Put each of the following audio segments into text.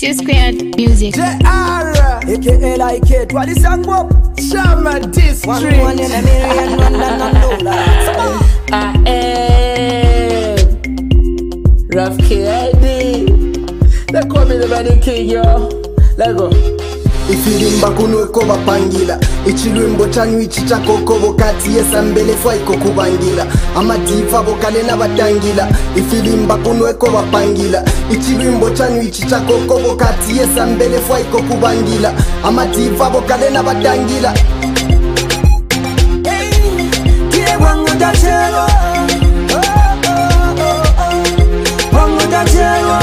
C Squared Music. J.R. A.K.A. like it. What is song up? Sharma District. One in a million, one and I am Ruff Kid. They call me the Running King, yo. Let's go. Ifirimba kuno eko bapangila Ichilwimbo chanyu ichichako kobo kati Yesa mbele fwa iko kubangila Amadiva bokale na batangila Ifirimba kuno eko bapangila Ichilwimbo chanyu ichichako kobo kati Yesa mbele fwa iko kubangila Amadiva bokale na batangila Kile wangu dachero Wangu dachero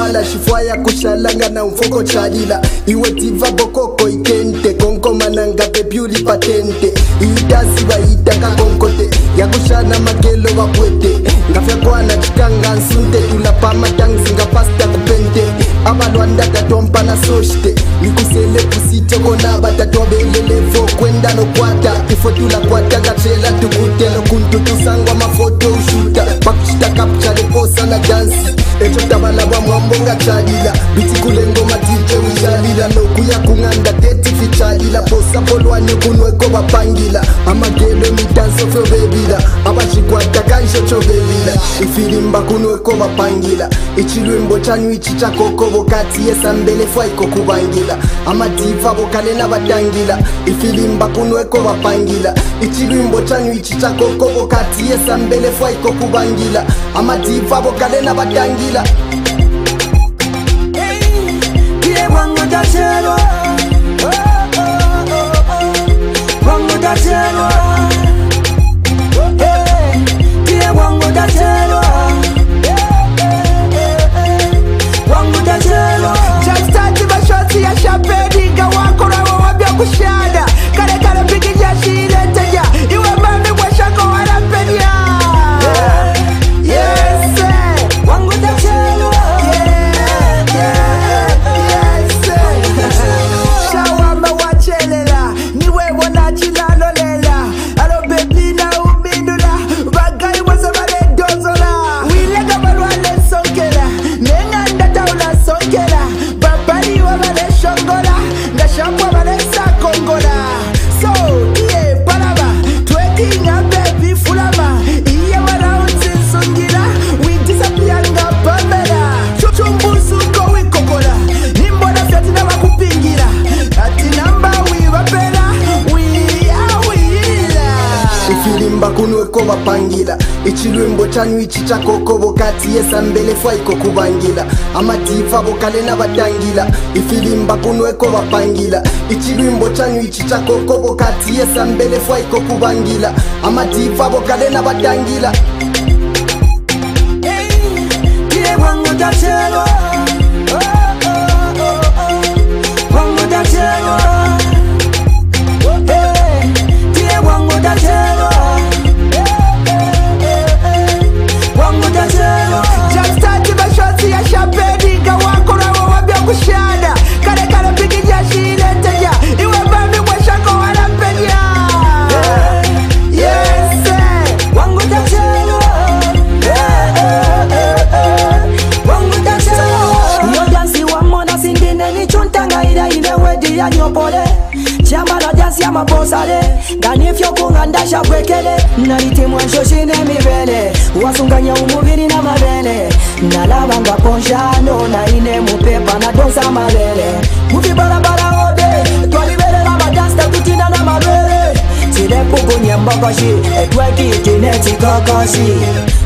Wala shifwaya kushalanga na mfoko chalila Iwe diva bokoko ikente Konko mananga bebiuri patente Iitazi wa itaka konkote Yakushana magelo wapwete Ngafya kwa na chikanga nsunte Tulapama tangs nga pasta kupente Abalwanda katompa na soshte Nikusele kusitoko na batatobelelefo Kwenda no kwata Kifo tulakwata gachela tukute Lokuntu tusangwa mafoto ushuta Pakushita kapchale posa na dansi Echo tabala wa mwambonga chalila Biti kulengo matike ushalila Nokuya kunganda teti fichalila Posa polwanye kunweko wapangila Amagelo mitanso flobebila Abashikwata kansho chobelila Ifirimba kunweko wapangila Ichilwimbo chanyu ichichakoko Vokati yesa mbele fwa iko kubangila Amadiva vokale na batangila Ifirimba kunweko wapangila Ichilwimbo chanyu ichichakoko Vokati yesa mbele fwa iko kubangila Amadiva vokale na batangila Hey, yeah, wangu dachero Oh, oh, oh, oh Wangu dachero Hey, yeah, wangu dachero Wangu dachero Just start with a shot, see a shapedi Gawako na wawabia kushada Kare kare piki jashi leteja Iwe mami kwa shako wanapenya Wapangila Ichilwimbo chanyu ichichakoko Vokati yesa mbele fwa iko kubangila Amadiva vokale na batangila Ifirimba kunweko wapangila Ichilwimbo chanyu ichichakoko Vokati yesa mbele fwa iko kubangila Amadiva vokale na batangila Hey, kile wangu dachero Oh, oh, oh, oh Wangu dachero Hey, kile wangu dachero Just start with a shot, see a shapedi Gawako na wawabia kushada Kare kare piki jashi leteja Iwe bambi kwa shako wanapenya Yes, wangu dachero Wangu dachero Yo dansi wa mona singine ni chuntanga Ida inewedi ya nyopole Chamba na dansi ya maposale Ganifyo kungandasha kwekele Nalitimu anshoshine mivele Wasunganya umuviri na mavele Nalabanga ponshano Na ine mupepa na donsa mavele Mufi barabara ode Twalivele na madansta tutina na mavele Tile pugu nye mbokoshi Etweki tineti kokoshi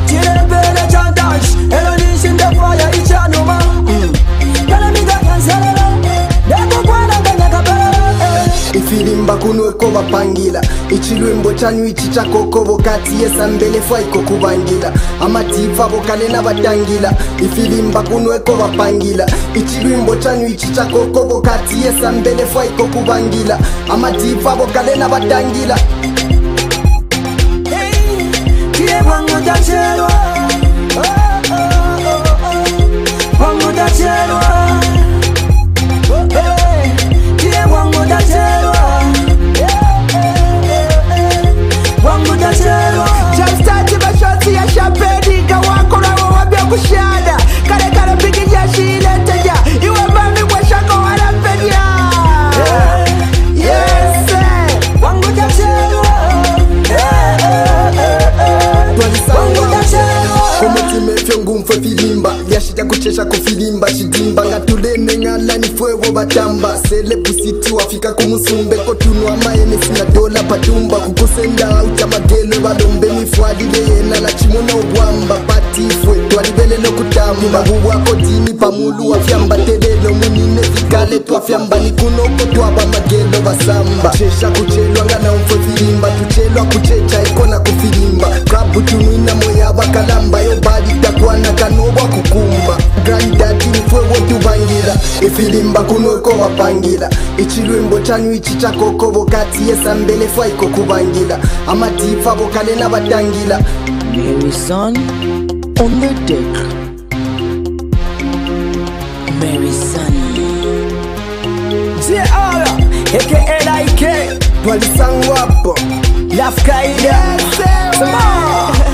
Tile pele chantash Elonishi ndefwaya ichanuma Kale mida kanselele Deku kwa na benye kapelele ifilimba kunoko bapangila ichilwembo chanyu ichichakokobo kati yesambelefwa ikokubangila amativa bokale nabatangila ifilimba kunoko bapangila ichilwembo chanyu ichichakokobo kati yesambelefwa ikokubangila amativa bokale nabatangila Filimba, yashita kuchesha kufilimba shidimba katule nengala nifwewo batamba sele pusiti wafika kumusumbe kotunwa maene sina dola patumba kukusenda utamagele balombe mifwadile na la chimona obwamba patifwe twalibele lokutamba buwako dini pamulu wafyamba telelo munine vikale twafyamba nikunoko twaba magelo basamba chesha kuchelwa ngana umfwe filimba tuchelwa kuchecha ikona kufilimba krabu tunuina moya bakalamba yobadi takwana kanoba kukumba granddaddy nifwe wotu bangila ifilimba kunweko wapangila ichilwembo chanyu ichichakoko bokati yesambelefwa iko kubangila amatifa bokale nabatangila Mary son on the deck Mary son Jr aka like Palisangwapo Ruff Kid.